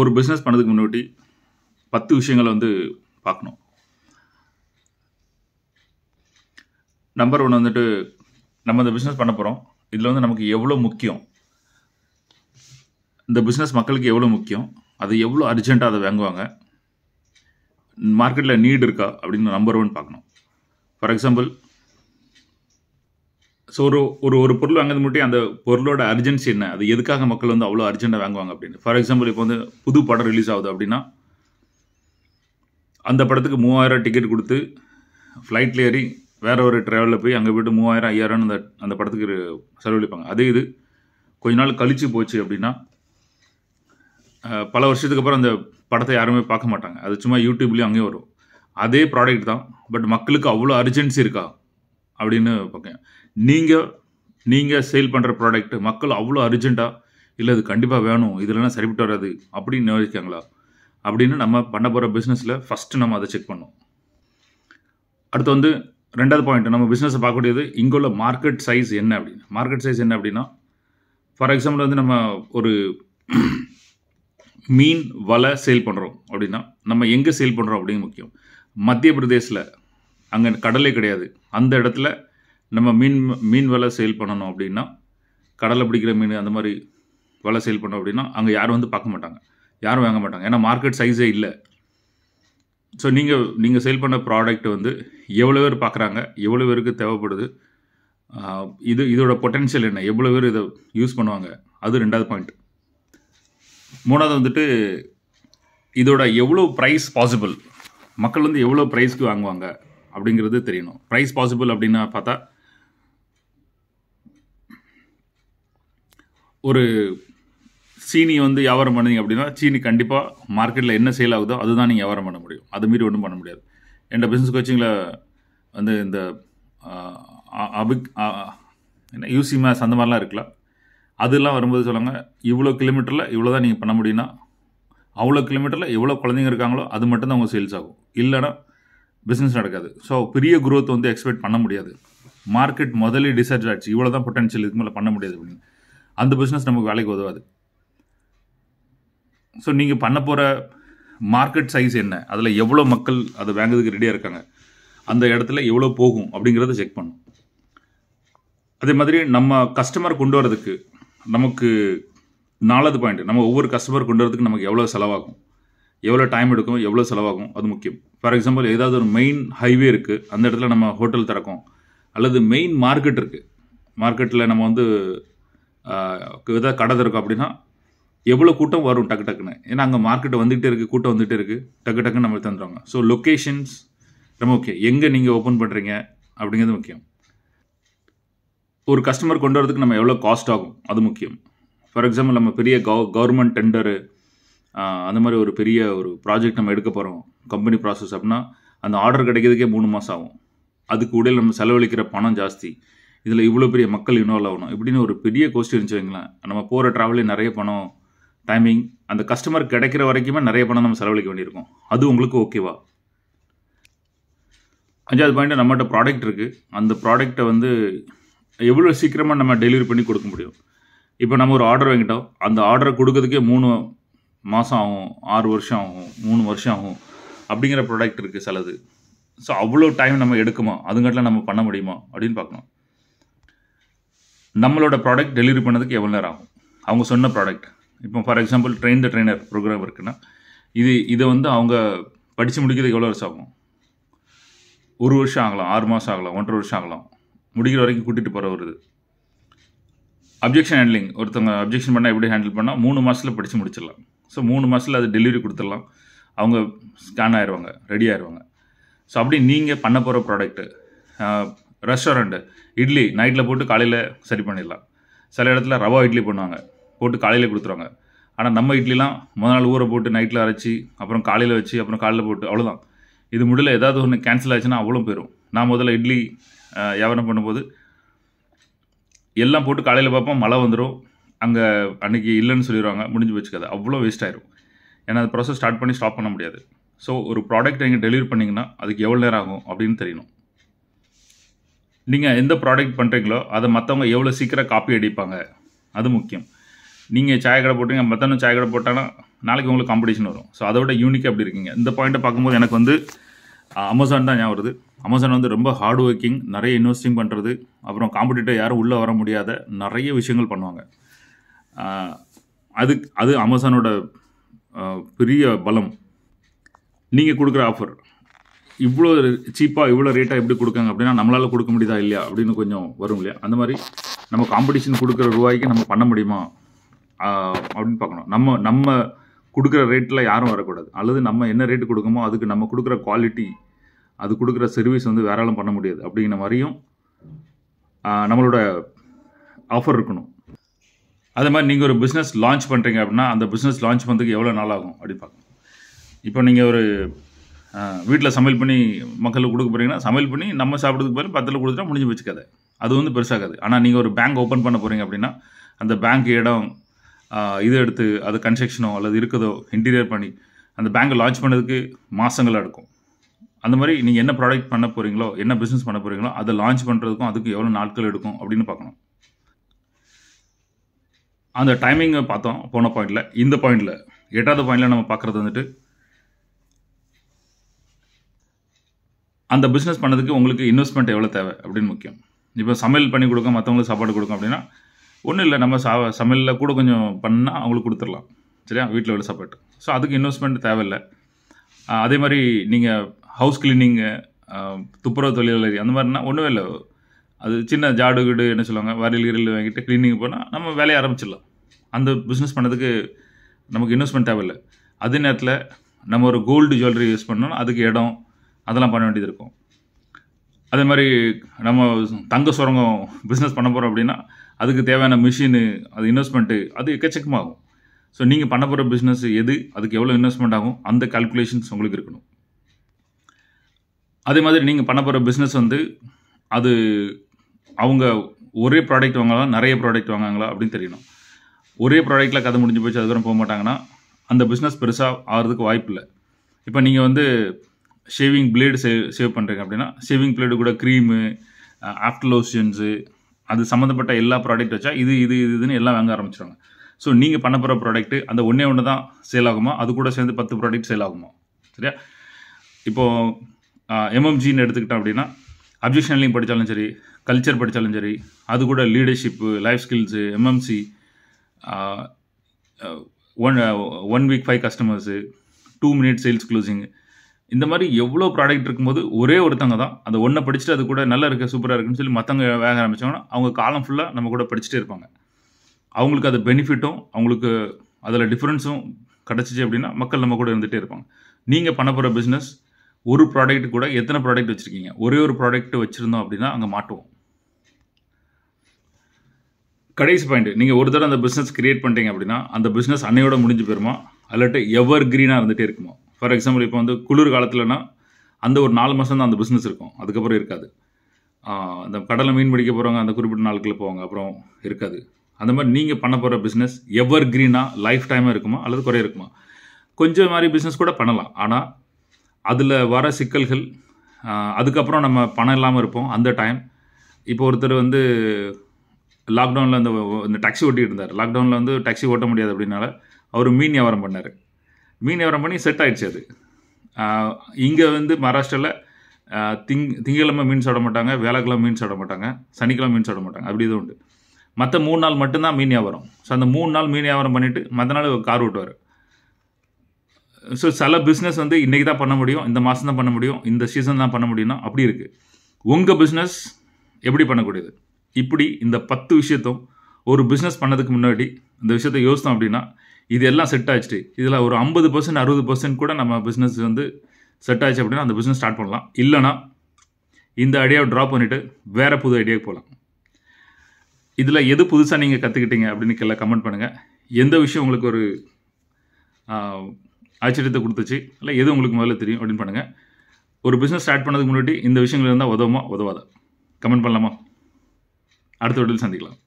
ஒரு பிசினஸ் பண்ணதுக்கு முன்னாடி 10 விஷயங்களை வந்து பார்க்கணும். நம்பர் 1 வந்துட்டு நம்ம இந்த பிசினஸ் பண்ண போறோம். இதுல வந்து நமக்கு எவ்வளவு முக்கியம்? இந்த பிசினஸ் மக்களுக்கு எவ்வளவு முக்கியம்? அது எவ்வளவு அர்ஜென்ட்டா அதை வாங்குவாங்க? மார்க்கெட்ல need இருக்கா அப்படின நம்பர் 1 பார்க்கணும். ஃபார் எக்ஸாம்பிள் சோ ஒரு பொருள் வாங்குறது முட்டி அந்த பொருளோட அர்ஜென்சி என்ன? அது எதுக்காக மக்கள் வந்து அவ்வளவு அர்ஜென்ட்டா வாங்குவாங்க அப்படினு. ஃபார் எக்ஸாம்பிள் இப்போ வந்து புது படம் ரிலீஸ் ஆகுது அப்படினா அந்த படத்துக்கு 3000 டிக்கெட் கொடுத்து ஃளைட்ல ஏறி வேற ஒரு டிராவல்ல போய் அங்க போய் 3000 5000 அந்த படத்துக்கு செலவழிப்பாங்க. அதே இது கொஞ்ச நாள் கழிச்சு போச்சு அப்படினா பல வருஷத்துக்கு அப்புறம் அந்த படத்தை யாருமே பார்க்க மாட்டாங்க. அது சும்மா யூடியூப்லயே அங்கேயே வரும். அதே ப்ராடக்ட் தான், பட் மக்களுக்கு அவ்வளோ அர்ஜென்சி இருக்கா அப்படினு பார்க்கணும். நீங்க சேல் பண்ற ப்ராடக்ட் மக்கள் அவ்வளோ அர்ஜென்ட்டா இல்லை இது கண்டிப்பாக வேணும், இதுலனா சரிப்பட்டு வராது அப்படின்னு நினைக்கிறாங்களா அப்படின்னு நம்ம பண்ண போகிற பிஸ்னஸில் ஃபஸ்ட்டு நம்ம அதை செக் பண்ணோம். அடுத்து வந்து ரெண்டாவது பாயிண்ட், நம்ம பிஸ்னஸை பார்க்கக்கூடியது இங்குள்ள மார்க்கெட் சைஸ் என்ன அப்படின்னு. மார்க்கெட் சைஸ் என்ன அப்படின்னா ஃபார் எக்ஸாம்பிள் வந்து நம்ம ஒரு மீன் வலை சேல் பண்ணுறோம் அப்படின்னா நம்ம எங்கே சேல் பண்ணுறோம் அப்படின்னு முக்கியம். மத்திய பிரதேசில் அங்கே கடலே கிடையாது, அந்த இடத்துல நம்ம மீன் வலை சேல் பண்ணணும் அப்படின்னா கடலை பிடிக்கிற மீன் அந்த மாதிரி வலை சேல் பண்ணோம் அப்படின்னா அங்கே யாரும் வந்து பார்க்க மாட்டாங்க, யாரும் வாங்க மாட்டாங்க, ஏன்னா மார்க்கெட் சைஸே இல்லை. ஸோ நீங்கள் சேல் பண்ண ப்ராடக்ட் வந்து எவ்வளோ பேர் பார்க்குறாங்க, எவ்வளோ பேருக்கு தேவைப்படுது, இதோட பொட்டென்ஷியல் என்ன, எவ்வளோ பேர் இதை யூஸ் பண்ணுவாங்க, அது ரெண்டாவது பாயிண்ட். மூணாவது வந்துட்டு இதோட எவ்வளோ ப்ரைஸ் பாசிபிள், மக்கள் வந்து எவ்வளோ ப்ரைஸ்க்கு வாங்குவாங்க அப்படிங்கிறது தெரியணும். ப்ரைஸ் பாசிபிள் அப்படின்னா பார்த்தா ஒரு சீனி வந்து வியாபாரம் பண்ணுறீங்க அப்படின்னா சீனி கண்டிப்பாக மார்க்கெட்டில் என்ன சேல் ஆகுதோ அதுதான் நீங்கள் வியாபாரம் பண்ண முடியும், அது மீறி ஒன்றும் பண்ண முடியாது. என்னோட பிஸ்னஸ் கோச்சிங்கில் வந்து இந்த என்ன யூசி மேஸ் அந்த மாதிரிலாம் இருக்கலாம், அதெல்லாம் வரும்போது சொல்லுவாங்க இவ்வளோ கிலோமீட்டரில் இவ்வளோ தான் நீங்கள் பண்ண முடியும்னா அவ்வளோ கிலோமீட்டரில் எவ்வளோ குழந்தைங்க இருக்காங்களோ அது மட்டும்தான் அவங்க சேல்ஸ் ஆகும், இல்லைனா பிஸ்னஸ் நடக்காது. ஸோ பெரிய குரோத் வந்து எக்ஸ்பெக்ட் பண்ண முடியாது, மார்க்கெட் முதலே டிசைட் ஆச்சு இவ்வளோ தான் பொட்டன்ஷியல் இதுக்கு மேலே பண்ண முடியாது அப்படின்னு அந்த பிஸ்னஸ் நமக்கு வேலைக்கு உதவாது. ஸோ நீங்கள் பண்ண போகிற மார்க்கெட் சைஸ் என்ன, அதில் எவ்வளோ மக்கள் அதை வாங்குறதுக்கு ரெடியாக இருக்காங்க, அந்த இடத்துல எவ்வளோ போகும் அப்படிங்கிறத செக் பண்ணும். அதே மாதிரி நம்ம கஸ்டமர் கொண்டு வரதுக்கு நமக்கு நாலாவது பாயிண்ட், நம்ம ஒவ்வொரு கஸ்டமர் கொண்டு வரதுக்கு நமக்கு எவ்வளோ செலவாகும், எவ்வளோ டைம் எடுக்கும், எவ்வளோ செலவாகும், அது முக்கியம். ஃபார் எக்ஸாம்பிள் ஏதாவது ஒரு மெயின் ஹைவே இருக்குது, அந்த இடத்துல நம்ம ஹோட்டல் திறக்கும், அல்லது மெயின் மார்க்கெட் இருக்குது, மார்க்கெட்டில் நம்ம வந்து ஏதாவது கடை திறக்கும் அப்படின்னா எவ்வளோ கூட்டம் வரும் டக்கு டக்குன்னு, ஏன்னா அங்கே மார்க்கெட் வந்துகிட்டே இருக்குது, கூட்டம் வந்துகிட்டே இருக்குது, டக்கு டக்குன்னு நம்ம தந்துடுவாங்க. ஸோ லொக்கேஷன்ஸ் ரொம்ப முக்கியம், எங்கே நீங்கள் ஓப்பன் பண்ணுறீங்க அப்படிங்கிறது முக்கியம். ஒரு கஸ்டமர் கொண்டு வரதுக்கு நம்ம எவ்வளோ காஸ்ட் ஆகும் அது முக்கியம். ஃபார் எக்ஸாம்பிள் நம்ம பெரிய கவர்மெண்ட் டெண்டரு அந்த மாதிரி ஒரு பெரிய ஒரு ப்ராஜெக்ட் நம்ம எடுக்க போகிறோம், கம்பெனி ப்ராசஸ் அப்படின்னா அந்த ஆர்டர் கிடைக்கிறதுக்கே 3 மாதம் ஆகும், அதுக்கு உடையில் நம்ம செலவழிக்கிற பணம் ஜாஸ்தி, இதில் இவ்வளோ பெரிய மக்கள் இன்வால்வ் ஆகணும் இப்படின்னு ஒரு பெரிய கோஸ்ட் இருந்துச்சு வைங்களேன். நம்ம போகிற ட்ராவலே நிறைய பணம், டைமிங், அந்த கஸ்டமர் கிடைக்கிற வரைக்குமே நிறைய பணம் நம்ம செலவழிக்க வேண்டியிருக்கும், அது உங்களுக்கு ஓகேவா? 5வது பாயிண்ட், நம்மகிட்ட ப்ராடக்ட் இருக்குது, அந்த ப்ராடக்டை வந்து எவ்வளோ சீக்கிரமாக நம்ம டெலிவரி பண்ணி கொடுக்க முடியும். இப்போ நம்ம ஒரு ஆர்டர் வாங்கிட்டோம், அந்த ஆர்டரை கொடுக்கறதுக்கே 3 மாதம் ஆகும், 6 வருஷம் ஆகும், 3 வருஷம் ஆகும் அப்படிங்கிற ப்ராடக்ட் இருக்குது சிலது. ஸோ அவ்வளோ டைம் நம்ம எடுக்குமா, அதுங்கட்டில் நம்ம பண்ண முடியுமா அப்படின்னு பார்க்கணும். நம்மளோட ப்ராடக்ட் டெலிவரி பண்ணதுக்கு எவ்வளோ நேரம் ஆகும், அவங்க சொன்ன ப்ராடக்ட். இப்போ ஃபார் எக்ஸாம்பிள் ட்ரெயினர் ப்ரோக்ராம் இருக்குன்னா இதை வந்து அவங்க படித்து முடிக்கிறதுக்கு எவ்வளோ வருஷம் ஆகும், 1 வருஷம் ஆகலாம், 6 மாதம் ஆகலாம், 1.5 வருஷம் ஆகலாம், முடிக்கிற வரைக்கும் கூட்டிகிட்டு போகிற வருது. அப்ஜெக்ஷன் ஹேண்ட்லிங், ஒருத்தவங்க அப்ஜெக்ஷன் பண்ணால் எப்படி ஹேண்டில் பண்ணால் 3 மாதத்தில் படித்து முடிச்சிடலாம். ஸோ 3 மாதத்தில் அது டெலிவரி கொடுத்துடலாம், அவங்க ஸ்கேன் ஆயிடுவாங்க, ரெடி ஆயிடுவாங்க. ஸோ அப்படி நீங்கள் பண்ண போகிற ப்ராடக்ட்டு ரெஸ்டாரண்ட்டு இட்லி நைட்டில் போட்டு காலையில் சரி பண்ணிடலாம், சில இடத்துல ரவா இட்லி பண்ணுவாங்க போட்டு காலையில் கொடுத்துருவாங்க. ஆனால் நம்ம இட்லிலாம் முதல் நாள் ஊரை போட்டு நைட்டில் அரைச்சி அப்புறம் காலையில் வச்சு அப்புறம் காலையில் போட்டு அவ்வளோதான். இது முடியல ஏதாவது ஒன்று கேன்சல் ஆச்சுன்னா அவ்வளோ போயிடும். நான் முதல்ல இட்லி வியாபாரம் பண்ணும்போது எல்லாம் போட்டு காலையில் பார்ப்போம், மழை வந்துடும், அங்கே அன்றைக்கி இல்லைன்னு சொல்லிடுவாங்க, முடிஞ்சு வச்சுக்காது, அவ்வளோ வேஸ்ட் ஆயிடும். ஏன்னா அந்த ப்ராசஸ் ஸ்டார்ட் பண்ணி ஸ்டாப் பண்ண முடியாது. ஸோ ஒரு ப்ராடக்ட் நீங்கள் டெலிவரி பண்ணிங்கன்னா அதுக்கு எவ்வளோ நேரம் ஆகும் அப்படின்னு தெரியணும். நீங்கள் எந்த ப்ராடக்ட் பண்ணுறீங்களோ அதை மற்றவங்க எவ்வளோ சீக்கிரம் காப்பி அடிப்பாங்க அது முக்கியம். நீங்கள் சாய கடை போட்டீங்க, மற்றவனும் சாய கடை போட்டான்னா நாளைக்கு உங்களுக்கு காம்படிஷன் வரும். ஸோ அதோட யூனிக் அப்படி இருக்கீங்க. இந்த பாயிண்ட்டை பார்க்கும்போது எனக்கு வந்து அமேசான் தான் ஞாபகம் வருது. அமேசான் வந்து ரொம்ப ஹார்ட் ஒர்க்கிங், நிறைய இன்வெஸ்டிங் பண்ணுறது, அப்புறம் காம்படிட்டர் யாரும் உள்ளே வர முடியாத நிறைய விஷயங்கள் பண்ணுவாங்க. அது அமேசானோட பெரிய பலம். நீங்கள் கொடுக்குற ஆஃபர் இவ்வளோ சீப்பாக இவ்வளோ ரேட்டாக எப்படி கொடுக்காங்க அப்படின்னா நம்மளால் கொடுக்க முடியுதா இல்லையா அப்படின்னு கொஞ்சம் வரும் இல்லையா. அந்த மாதிரி நம்ம காம்படிஷன் கொடுக்குற ரூபாய்க்கு நம்ம பண்ண முடியுமா அப்படின்னு பார்க்கணும். நம்ம கொடுக்குற ரேட்டில் யாரும் வரக்கூடாது, அல்லது நம்ம என்ன ரேட்டு கொடுக்கமோ அதுக்கு நம்ம கொடுக்குற குவாலிட்டி, அது கொடுக்குற சர்வீஸ் வந்து வேற யாரும் பண்ண முடியாது அப்படிங்கிற மாதிரியும் நம்மளோட ஆஃபர் இருக்கணும். அதே மாதிரி நீங்கள் ஒரு பிஸ்னஸ் லான்ச் பண்ணுறீங்க அப்படின்னா அந்த பிஸ்னஸ் லான்ச் பண்ணுறதுக்கு எவ்வளோ நாள் ஆகும் அப்படின்னு பார்க்கணும். இப்போ நீங்கள் ஒரு வீட்டில் சமையல் பண்ணி மக்களுக்கு கொடுக்க போகிறீங்கன்னா சமையல் பண்ணி நம்ம சாப்பிட்றதுக்கு பேர் 10 கொடுத்துட்டா முடிஞ்சு வச்சுக்காது, அது வந்து பெருசாகாது. ஆனால் நீங்கள் ஒரு பேங்க் ஓப்பன் பண்ண போகிறீங்க அப்படின்னா அந்த பேங்க் இடம் இது எடுத்து அது கன்ஸ்ட்ரக்ஷனோ அல்லது இருக்குதோ இன்டீரியர் பண்ணி அந்த பேங்க்கை லான்ச் பண்ணதுக்கு மாதங்களாக எடுக்கும். அந்த மாதிரி நீங்கள் என்ன ப்ராடக்ட் பண்ண போகிறீங்களோ என்ன பிஸ்னஸ் பண்ண போகிறீங்களோ அதை லான்ச் பண்ணுறதுக்கும் அதுக்கு எவ்வளோ நாட்கள் எடுக்கும் அப்படின்னு பார்க்கணும். அந்த டைமிங்கை பார்த்தோம் போன பாயிண்டில். இந்த பாயிண்டில் 8வது பாயிண்டில் நம்ம பார்க்குறது வந்துட்டு அந்த பிஸ்னஸ் பண்ணதுக்கு உங்களுக்கு இன்வெஸ்ட்மெண்ட் எவ்வளோ தேவை அப்படின்னு முக்கியம். இப்போ சமையல் பண்ணி கொடுக்க மற்றவங்களுக்கு சாப்பாடு கொடுக்கும் அப்படின்னா ஒன்றும் இல்லை, நம்ம சமையலில் கூட கொஞ்சம் பண்ணால் அவங்களுக்கு கொடுத்துடலாம் சரியா, வீட்டில் உள்ள சாப்பாடு. ஸோ அதுக்கு இன்வெஸ்ட்மெண்ட் தேவையில்லை. அதே மாதிரி நீங்கள் ஹவுஸ் கிளீனிங்கு, துப்புரவு தொழிலாளி அந்த மாதிரினா ஒன்றும் இல்லை, அது சின்ன ஜாடு வீடு என்ன சொல்லுவாங்க வரையில் கிரில் வாங்கிட்டு கிளீனிங் போனால் நம்ம வேலையை ஆரம்பிச்சிடலாம். அந்த பிஸ்னஸ் பண்ணதுக்கு நமக்கு இன்வெஸ்ட்மெண்ட் தேவையில்லை. அதே நேரத்தில் நம்ம ஒரு கோல்டு ஜுவல்லரி யூஸ் பண்ணோன்னா அதுக்கு இடம் அதெல்லாம் பண்ண வேண்டியது இருக்கும். அதே மாதிரி நம்ம தங்க சுரங்கம் பிஸ்னஸ் பண்ண போகிறோம் அப்படின்னா அதுக்கு தேவையான மிஷினு, அது இன்வெஸ்ட்மெண்ட்டு, அது எக்கச்சக்கமாகும். ஸோ நீங்கள் பண்ண போகிற பிஸ்னஸ் எது, அதுக்கு எவ்வளோ இன்வெஸ்ட்மெண்ட் ஆகும், அந்த கால்குலேஷன்ஸ் உங்களுக்கு இருக்கணும். அதே மாதிரி நீங்கள் பண்ண போகிற பிஸ்னஸ் வந்து அது அவங்க ஒரே ப்ராடக்ட் வாங்கலாம் நிறைய ப்ராடக்ட் வாங்காங்களா அப்படின்னு தெரியணும். ஒரே ப்ராடக்டில் கதை முடிஞ்சு போச்சு அதுக்கப்புறம் போக மாட்டாங்கன்னா அந்த பிஸ்னஸ் பெருசாக ஆகிறதுக்கு வாய்ப்பு இல்லை. இப்போ நீங்கள் வந்து ஷேவிங் பிளேடு சேவ் பண்ணுறீங்க அப்படின்னா ஷேவிங் பிளேடு கூட க்ரீமு, ஆஃப்டர் லோஷன்ஸு, அது சம்மந்தப்பட்ட எல்லா ப்ராடக்ட் வச்சா இது இது இதுன்னு எல்லாம் வாங்க ஆரம்பிச்சிடுவாங்க. ஸோ நீங்கள் பண்ண போகிற ப்ராடக்ட்டு அந்த ஒன்று தான் சேல் ஆகுமா, அது கூட சேர்ந்து 10 ப்ராடக்ட் சேல் ஆகுமா சரியா. இப்போது எம்எம்ஜின்னு எடுத்துக்கிட்டோம் அப்படின்னா அப்ஜெக்ஷன் ஹேண்ட்லிங் படித்தாலும் சரி, கல்ச்சர் படித்தாலும் சரி, அது கூட leadership, life skills, MMC, 1 week 5 customers, 2 minute sales closing, இந்த மாதிரி எவ்வளோ ப்ராடக்ட் இருக்கும்போது ஒரே ஒருத்தவங்க தான் அந்த ஒன்றை படிச்சுட்டு அது கூட நல்லா இருக்குது சூப்பராக இருக்குன்னு சொல்லி மற்றவங்க வேக ஆரம்பித்தாங்கன்னா அவங்க காலம் ஃபுல்லாக நம்ம கூட படிச்சுட்டே இருப்பாங்க. அவங்களுக்கு அது பெனிஃபிட்டும் அவங்களுக்கு அதில் டிஃப்ரென்ஸும் கிடச்சிச்சு அப்படின்னா மக்கள் நம்ம கூட இருந்துகிட்டே இருப்பாங்க. நீங்கள் பண்ண போகிற பிஸ்னஸ் ஒரு ப்ராடக்ட் கூட எத்தனை ப்ராடக்ட் வச்சுருக்கீங்க, ஒரே ஒரு ப்ராடக்ட் வச்சுருந்தோம் அப்படின்னா அங்கே மாட்டுவோம். கடைசி பாயிண்ட், நீங்கள் ஒரு தடவை அந்த பிஸ்னஸ் க்ரியேட் பண்ணிட்டீங்க அப்படின்னா அந்த பிஸ்னஸ் அன்னையோட முடிஞ்சு போயிருமா அல்லட்டு எவர் க்ரீனாக இருந்துகிட்டே இருக்குமா. ஃபார் எக்ஸாம்பிள் இப்போ வந்து குளிர் காலத்தில்னா அந்த ஒரு 4 மாதம் தான் அந்த பிஸ்னஸ் இருக்கும், அதுக்கப்புறம் இருக்காது. அந்த கடலை மீன் பிடிக்க போகிறவங்க அந்த குறிப்பிட்ட நாட்களில் போவாங்க, அப்புறம் இருக்காது. அந்த மாதிரி நீங்கள் பண்ண போகிற பிஸ்னஸ் எவர் க்ரீனாக லைஃப் டைமாக இருக்குமா அல்லது குறைய இருக்குமா. கொஞ்சம் மாதிரி பிஸ்னஸ் கூட பண்ணலாம், ஆனால் அதில் வர சிக்கல்கள், அதுக்கப்புறம் நம்ம பணம் இல்லாமல் இருப்போம் அந்த டைம். இப்போ ஒருத்தர் வந்து லாக்டவுனில் இந்த டாக்ஸி ஓட்டிகிட்டு இருந்தார், லாக்டவுனில் வந்து டாக்ஸி ஓட்ட முடியாது அப்படின்னால அவர் மீன் வியாபாரம் பண்ணார். மீன் வியாபாரம் பண்ணி செட் ஆகிடுச்சு. அது இங்கே வந்து மகாராஷ்டிராவில் திங்கக்கிழமை மீன் சாப்பிட மாட்டாங்க, வேலைக்கிழமை மீன் சாப்பிட மாட்டாங்க, சனிக்கிழமை மீன் சாப்பிட மாட்டாங்க, அப்படி இது உண்டு. மற்ற 3 நாள் மட்டும்தான் மீன் வியாபாரம். ஸோ அந்த 3 நாள் மீன் வியாபாரம் பண்ணிவிட்டு மற்ற நாள் கார் ஓட்டுவார். ஸோ சில பிஸ்னஸ் வந்து இன்றைக்கி தான் பண்ண முடியும், இந்த மாதம் தான் பண்ண முடியும், இந்த சீசன் தான் பண்ண முடியும்னா அப்படி இருக்குது. உங்கள் பிஸ்னஸ் எப்படி பண்ணக்கூடியது? இப்படி இந்த 10 விஷயத்தும் ஒரு பிஸ்னஸ் பண்ணதுக்கு முன்னாடி இந்த விஷயத்தை யோசித்தோம் அப்படின்னா இது எல்லாம் செட் ஆகிடுச்சு, இதில் ஒரு 50% 60% கூட நம்ம பிஸ்னஸ் வந்து செட் ஆகிடுச்சு அப்படின்னா அந்த பிஸ்னஸ் ஸ்டார்ட் பண்ணலாம். இல்லைனா இந்த ஐடியாவை ட்ராப் பண்ணிவிட்டு வேறு புது ஐடியாவுக்கு போகலாம். இதில் எது புதுசாக நீங்கள் கற்றுக்கிட்டீங்க அப்படின்னு கீழே கமெண்ட் பண்ணுங்கள். எந்த விஷயம் உங்களுக்கு ஒரு ஆச்சரியத்தை கொடுத்துச்சு, இல்லை எது உங்களுக்கு முதல்ல தெரியும் அப்படின்னு பண்ணுங்கள். ஒரு பிஸ்னஸ் ஸ்டார்ட் பண்ணதுக்கு முன்னாடி இந்த விஷயங்கள் இருந்தால் உதவுமா உதவாதா கமெண்ட் பண்ணலாமா? அடுத்த வீடியோவில் சந்திக்கலாம்.